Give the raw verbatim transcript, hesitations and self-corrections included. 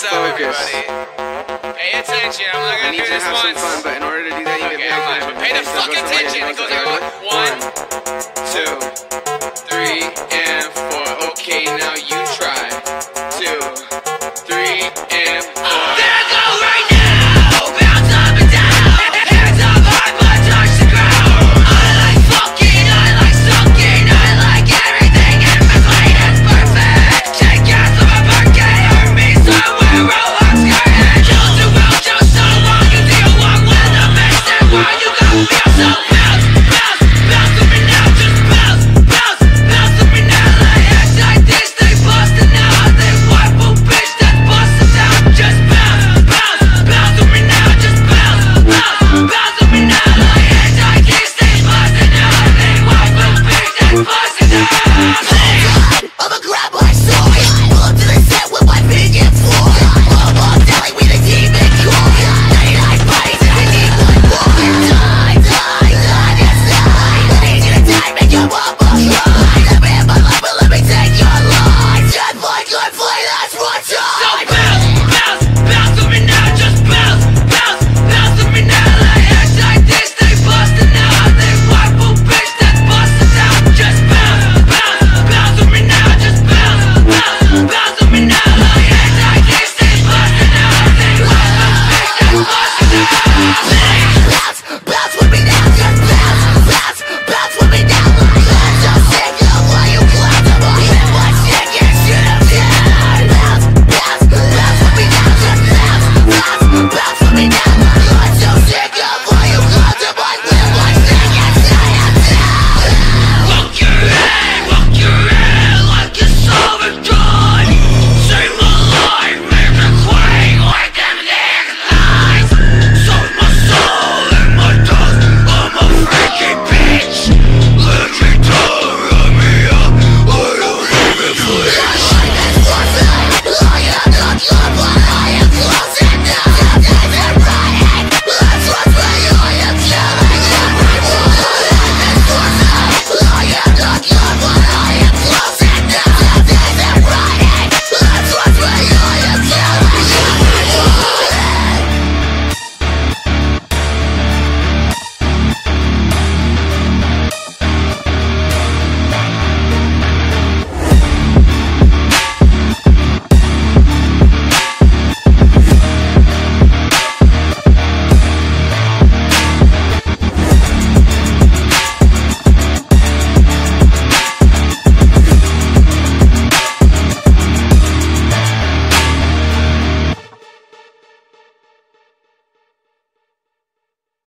What's up, everybody? Pay attention. I'm not gonna do this once. I need to have some fun, but in order to do that, you get paid. But pay the fuck attention. It goes like one, two, three, and four.